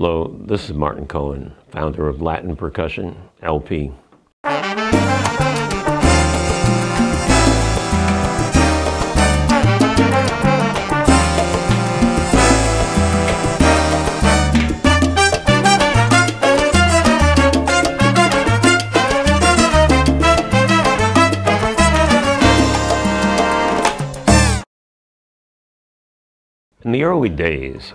Hello, this is Martin Cohen, founder of Latin Percussion, LP. In the early days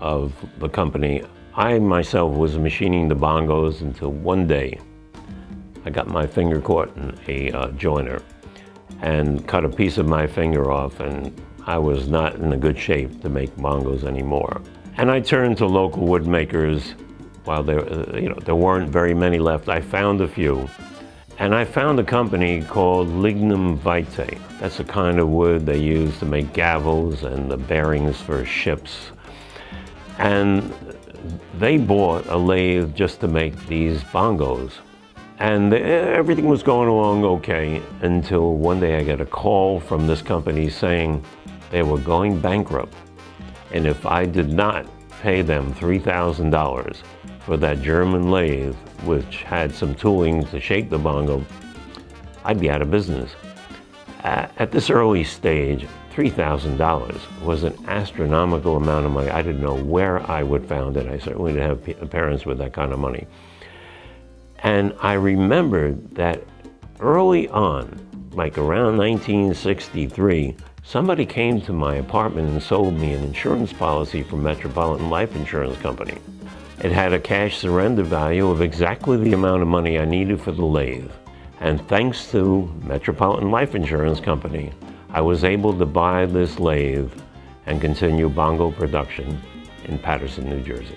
of the company, I myself was machining the bongos until one day I got my finger caught in a joiner and cut a piece of my finger off, and I was not in a good shape to make bongos anymore. And I turned to local wood makers. While there weren't very many left, I found a few. And I found a company called Lignum Vitae. That's the kind of wood they use to make gavels and the bearings for ships. And they bought a lathe just to make these bongos. And everything was going along okay until one day I got a call from this company saying they were going bankrupt. And if I did not pay them $3,000 for that German lathe, which had some tooling to shape the bongo, I'd be out of business. At this early stage, $3,000 was an astronomical amount of money. I didn't know where I would find it. I certainly didn't have parents with that kind of money. And I remembered that early on, like around 1963, somebody came to my apartment and sold me an insurance policy from Metropolitan Life Insurance Company. It had a cash surrender value of exactly the amount of money I needed for the lathe. And thanks to Metropolitan Life Insurance Company, I was able to buy this lathe and continue bongo production in Paterson, New Jersey.